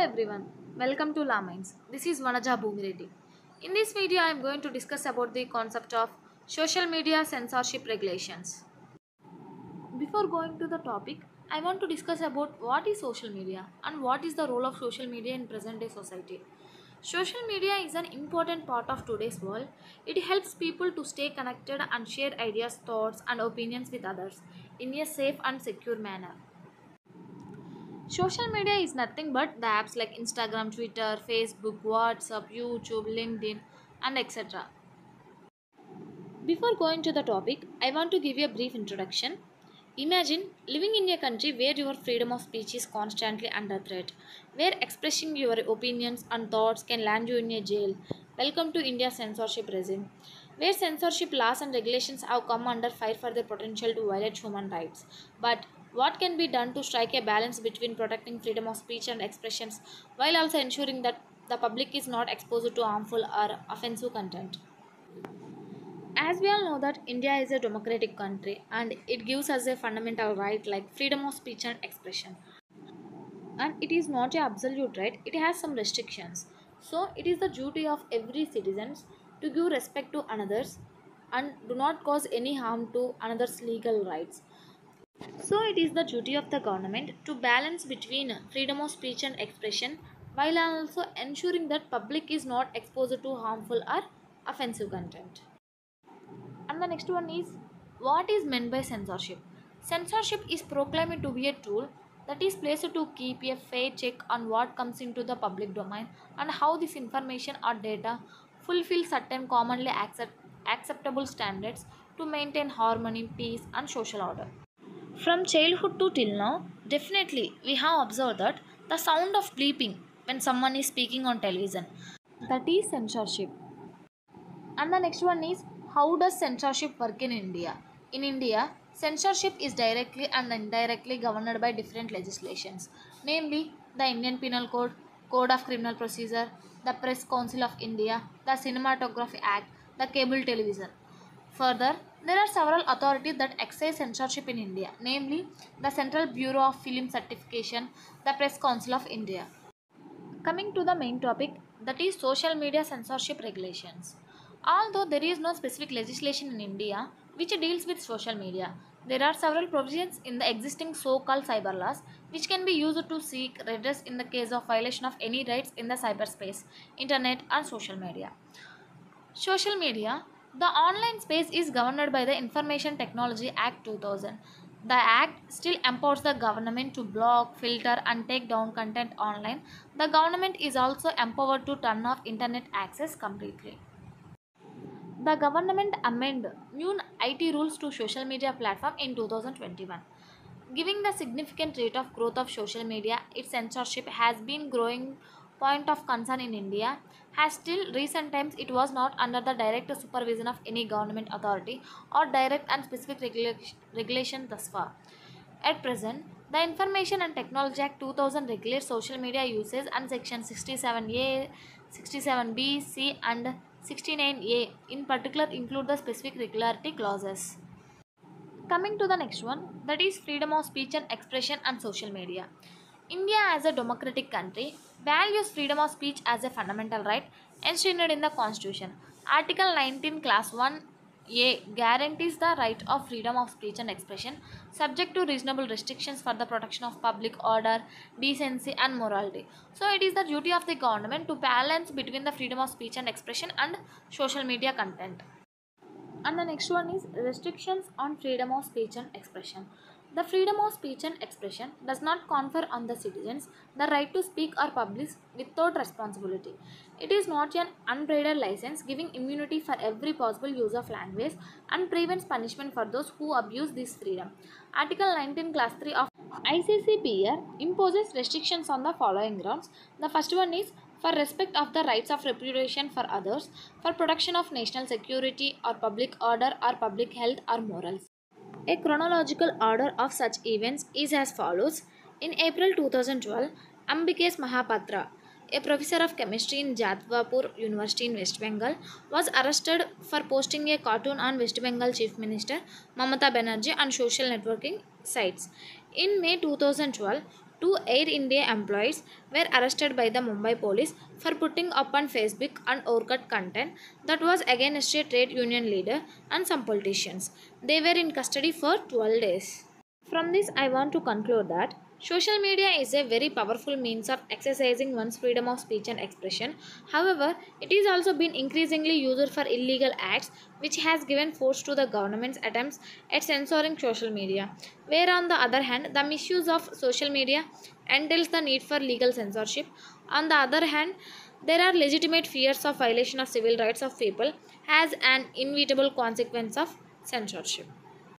everyone, welcome to La Minds. This is Vanaja Bhumireddy. In this video I am going to discuss about the concept of social media censorship regulations. Before going to the topic, I want to discuss about what is social media and what is the role of social media in present day society. Social media is an important part of today's world. It helps people to stay connected and share ideas, thoughts and opinions with others in a safe and secure manner. Social media is nothing but the apps like Instagram, Twitter, Facebook, WhatsApp, YouTube, LinkedIn and etc. Before going to the topic, I want to give you a brief introduction. Imagine living in a country where your freedom of speech is constantly under threat, where expressing your opinions and thoughts can land you in a jail. Welcome to India's censorship regime, where censorship laws and regulations have come under fire for their potential to violate human rights. But what can be done to strike a balance between protecting freedom of speech and expressions while also ensuring that the public is not exposed to harmful or offensive content? As we all know that India is a democratic country and it gives us a fundamental right like freedom of speech and expression. And it is not an absolute right, it has some restrictions. So it is the duty of every citizen to give respect to others and do not cause any harm to another's legal rights. So it is the duty of the government to balance between freedom of speech and expression while also ensuring that public is not exposed to harmful or offensive content. And the next one is, what is meant by censorship? Censorship is proclaimed to be a tool that is placed to keep a fair check on what comes into the public domain and how this information or data fulfills certain commonly acceptable standards to maintain harmony, peace and social order. From childhood to till now, definitely we have observed that the sound of bleeping when someone is speaking on television, that is censorship. And the next one is, how does censorship work in India? In India, censorship is directly and indirectly governed by different legislations, namely the Indian Penal Code, Code of Criminal Procedure, the Press Council of India, the Cinematography Act, the Cable Television. Further, there are several authorities that exercise censorship in India, namely the Central Bureau of Film Certification, the Press Council of India. Coming to the main topic, that is social media censorship regulations. Although there is no specific legislation in India which deals with social media, there are several provisions in the existing so-called cyber laws which can be used to seek redress in the case of violation of any rights in the cyberspace, internet or social media. Social media, the online space is governed by the Information Technology Act 2000. The Act still empowers the government to block, filter and take down content online. The government is also empowered to turn off internet access completely. The government amended new IT rules to social media platform in 2021. Giving the significant rate of growth of social media, its censorship has been growing point of concern in India, as till recent times it was not under the direct supervision of any government authority or direct and specific regulation thus far. At present, the Information and Technology Act 2000 regulates social media uses and section 67A, 67B, C and 69A in particular include the specific regularity clauses. Coming to the next one, that is freedom of speech and expression and social media. India as a democratic country values freedom of speech as a fundamental right enshrined in the Constitution. Article 19 Class 1A guarantees the right of freedom of speech and expression subject to reasonable restrictions for the protection of public order, decency and morality. So it is the duty of the government to balance between the freedom of speech and expression and social media content. And the next one is restrictions on freedom of speech and expression. The freedom of speech and expression does not confer on the citizens the right to speak or publish without responsibility. It is not an unbridled license giving immunity for every possible use of language and prevents punishment for those who abuse this freedom. Article 19 Class 3 of ICCPR imposes restrictions on the following grounds. The first one is for respect of the rights of reputation for others, for protection of national security or public order or public health or morals. A chronological order of such events is as follows. In April 2012, Ambikesh Mahapatra, a professor of chemistry in Jadavpur University in West Bengal, was arrested for posting a cartoon on West Bengal Chief Minister Mamata Banerjee on social networking sites. In May 2012, 2 Air India employees were arrested by the Mumbai police for putting up on Facebook and uncut content that was against a trade union leader and some politicians. They were in custody for 12 days. From this, I want to conclude that social media is a very powerful means of exercising one's freedom of speech and expression. However, it is also been increasingly used for illegal acts, which has given force to the government's attempts at censoring social media. Where on the other hand, the misuse of social media entails the need for legal censorship. On the other hand, there are legitimate fears of violation of civil rights of people as an inevitable consequence of censorship.